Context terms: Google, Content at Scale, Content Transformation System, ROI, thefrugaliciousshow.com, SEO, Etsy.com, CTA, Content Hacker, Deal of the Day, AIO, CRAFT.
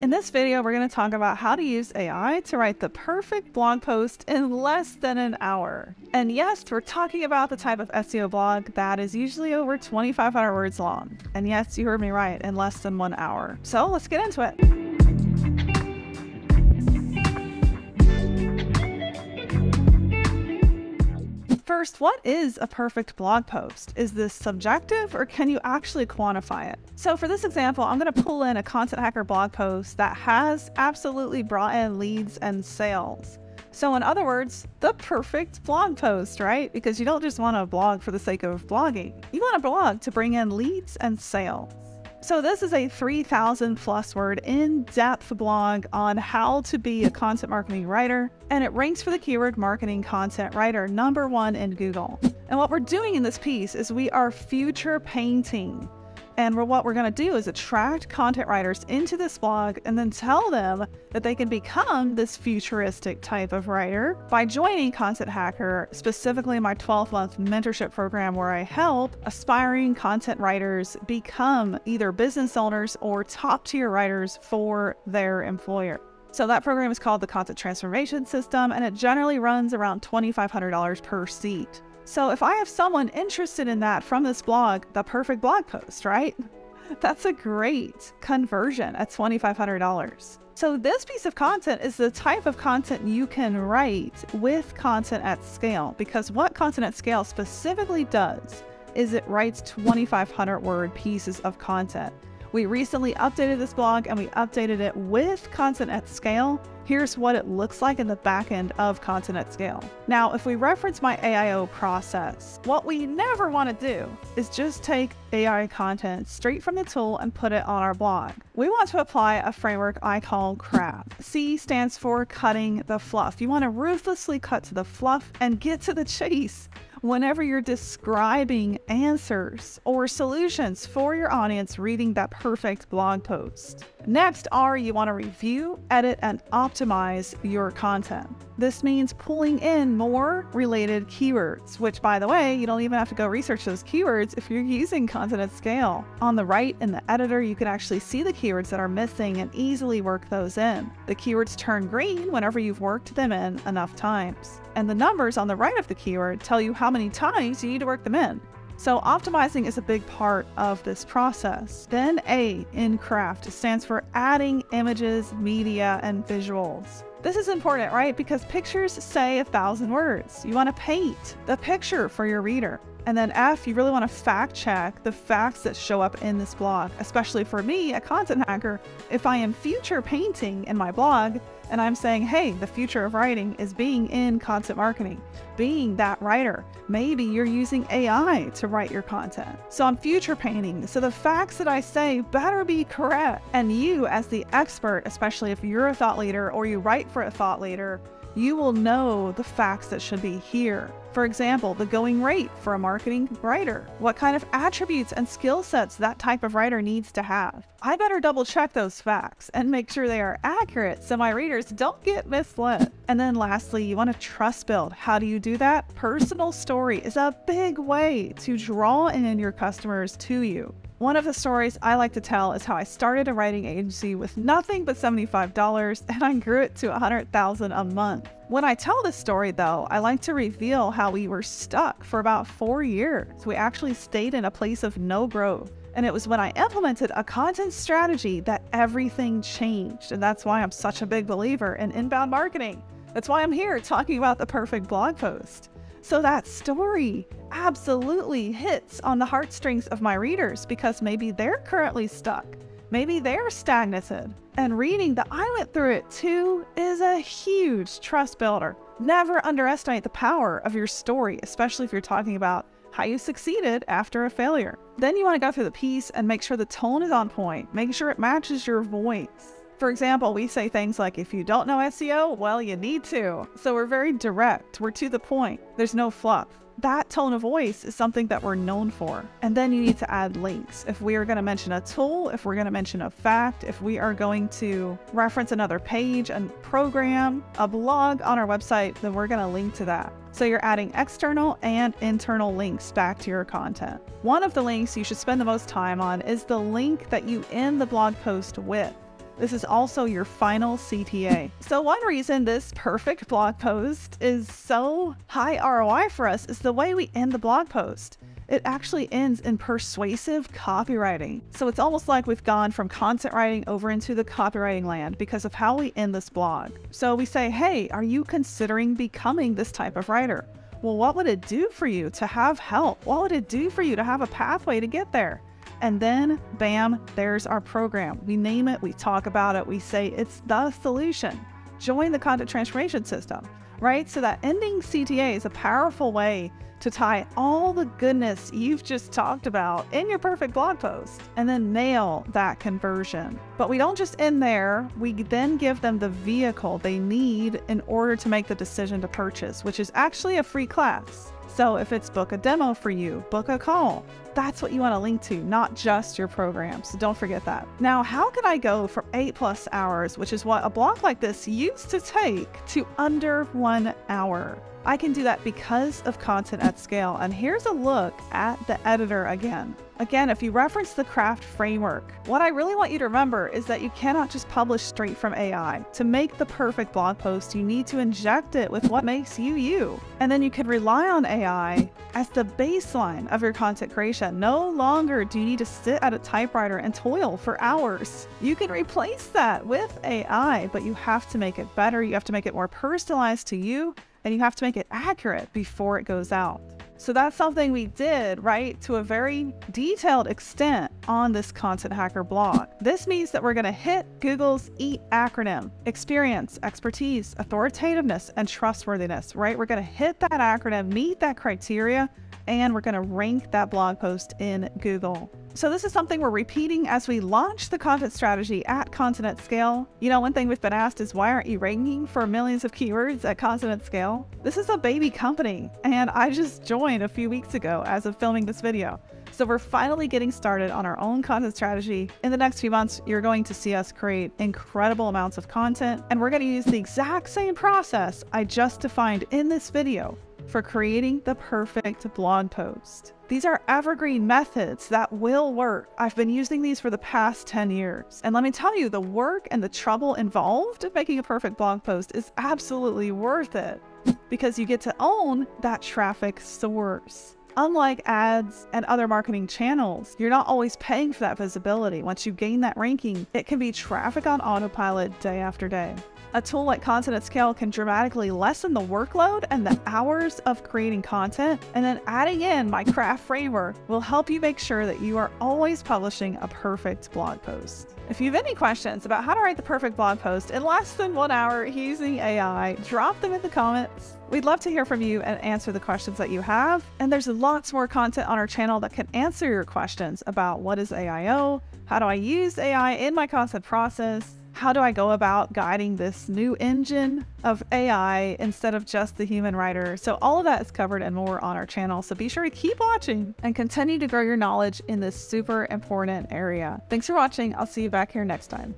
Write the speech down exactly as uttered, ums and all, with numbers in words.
In this video, we're going to talk about how to use A I to write the perfect blog post in less than an hour. And yes, we're talking about the type of S E O blog that is usually over twenty-five hundred words long. And yes, you heard me right, in less than one hour. So let's get into it. First, what is a perfect blog post? Is this subjective or can you actually quantify it? So for this example, I'm going to pull in a Content Hacker blog post that has absolutely brought in leads and sales. So in other words, the perfect blog post, right? Because you don't just want to blog for the sake of blogging. You want to blog to bring in leads and sales. So this is a three thousand plus word in-depth blog on how to be a content marketing writer, and it ranks for the keyword marketing content writer number one in Google. And what we're doing in this piece is we are future painting. And we're, what we're going to do is attract content writers into this blog and then tell them that they can become this futuristic type of writer by joining Content Hacker, specifically my twelve month mentorship program where I help aspiring content writers become either business owners or top tier writers for their employer. So that program is called the Content Transformation System, and it generally runs around twenty-five hundred dollars per seat. So if I have someone interested in that from this blog, the perfect blog post, right? That's a great conversion at twenty-five hundred dollars. So this piece of content is the type of content you can write with Content at Scale, because what Content at Scale specifically does is it writes twenty-five hundred word pieces of content. We recently updated this blog and we updated it with Content at Scale. Here's what it looks like in the back end of Content at Scale. Now, if we reference my A I O process, what we never want to do is just take A I content straight from the tool and put it on our blog. We want to apply a framework I call CRAFT. C stands for cutting the fluff. You want to ruthlessly cut to the fluff and get to the chase whenever you're describing answers or solutions for your audience reading that perfect blog post. Next, R, you want to review, edit, and optimize your content. This means pulling in more related keywords, which, by the way, you don't even have to go research those keywords if you're using Content at Scale. On the right in the editor, you can actually see the keywords that are missing and easily work those in. The keywords turn green whenever you've worked them in enough times. And the numbers on the right of the keyword tell you how many times you need to work them in. So optimizing is a big part of this process. Then A in CRAFT stands for adding images, media, and visuals. This is important, right? Because pictures say a thousand words. You want to paint the picture for your reader. And then F, you really want to fact check the facts that show up in this blog, especially for me, a content hacker. If I am future painting in my blog, and I'm saying, hey, the future of writing is being in content marketing, being that writer. Maybe you're using A I to write your content. So I'm future painting. So the facts that I say better be correct. And you as the expert, especially if you're a thought leader or you write for a thought leader, you will know the facts that should be here. For example, the going rate for a marketing writer. What kind of attributes and skill sets that type of writer needs to have. I better double check those facts and make sure they are accurate so my readers don't get misled. And then lastly, you want to trust build. How do you do that? Personal story is a big way to draw in your customers to you. One of the stories I like to tell is how I started a writing agency with nothing but seventy-five dollars and I grew it to one hundred thousand dollars a month. When I tell this story though, I like to reveal how we were stuck for about four years. We actually stayed in a place of no growth. And it was when I implemented a content strategy that everything changed. And that's why I'm such a big believer in inbound marketing. That's why I'm here talking about the perfect blog post. So that story absolutely hits on the heartstrings of my readers because maybe they're currently stuck. Maybe they're stagnated. And reading that I went through it too is a huge trust builder. Never underestimate the power of your story, especially if you're talking about how you succeeded after a failure. Then you want to go through the piece and make sure the tone is on point. Make sure it matches your voice. For example, we say things like, if you don't know S E O, well, you need to. So we're very direct. We're to the point. There's no fluff. That tone of voice is something that we're known for. And then you need to add links. If we are going to mention a tool, if we're going to mention a fact, if we are going to reference another page, a program, a blog on our website, then we're going to link to that. So you're adding external and internal links back to your content. One of the links you should spend the most time on is the link that you end the blog post with. This is also your final C T A. So one reason this perfect blog post is so high R O I for us is the way we end the blog post. It actually ends in persuasive copywriting. So it's almost like we've gone from content writing over into the copywriting land because of how we end this blog. So we say, hey, are you considering becoming this type of writer? Well, what would it do for you to have help? What would it do for you to have a pathway to get there? And then, bam, there's our program. We name it, we talk about it, we say it's the solution. Join the content transformation system, right? So that ending C T A is a powerful way to tie all the goodness you've just talked about in your perfect blog post and then nail that conversion. But we don't just end there, we then give them the vehicle they need in order to make the decision to purchase, which is actually a free class. So if it's book a demo for you, book a call, that's what you want to link to, not just your program. So don't forget that. Now, how can I go for eight plus hours, which is what a blog like this used to take, to under one hour? I can do that because of Content at Scale. And here's a look at the editor again. Again, if you reference the CRAFT framework, what I really want you to remember is that you cannot just publish straight from A I. To make the perfect blog post, you need to inject it with what makes you you. And then you can rely on A I as the baseline of your content creation. No longer do you need to sit at a typewriter and toil for hours. You can replace that with A I, but you have to make it better. You have to make it more personalized to you, and you have to make it accurate before it goes out. So that's something we did, right, to a very detailed extent on this Content Hacker blog. This means that we're going to hit Google's E acronym: experience, expertise, authoritativeness, and trustworthiness, right? We're going to hit that acronym, meet that criteria, and we're going to rank that blog post in Google. So this is something we're repeating as we launch the content strategy at Content at Scale. You know, one thing we've been asked is, why aren't you ranking for millions of keywords at Content at Scale? This is a baby company, and I just joined a few weeks ago as of filming this video. So we're finally getting started on our own content strategy. In the next few months, you're going to see us create incredible amounts of content, and we're going to use the exact same process I just defined in this video for creating the perfect blog post. These are evergreen methods that will work. I've been using these for the past ten years. And let me tell you, the work and the trouble involved in making a perfect blog post is absolutely worth it, because you get to own that traffic source. Unlike ads and other marketing channels, you're not always paying for that visibility. Once you gain that ranking, it can be traffic on autopilot day after day. A tool like Content at Scale can dramatically lessen the workload and the hours of creating content, and then adding in my CRAFT framework will help you make sure that you are always publishing a perfect blog post. If you have any questions about how to write the perfect blog post in less than one hour using A I, drop them in the comments. We'd love to hear from you and answer the questions that you have. And there's lots more content on our channel that can answer your questions about what is A I O, how do I use A I in my content process, how do I go about guiding this new engine of A I instead of just the human writer? So all of that is covered and more on our channel. So be sure to keep watching and continue to grow your knowledge in this super important area. Thanks for watching. I'll see you back here next time.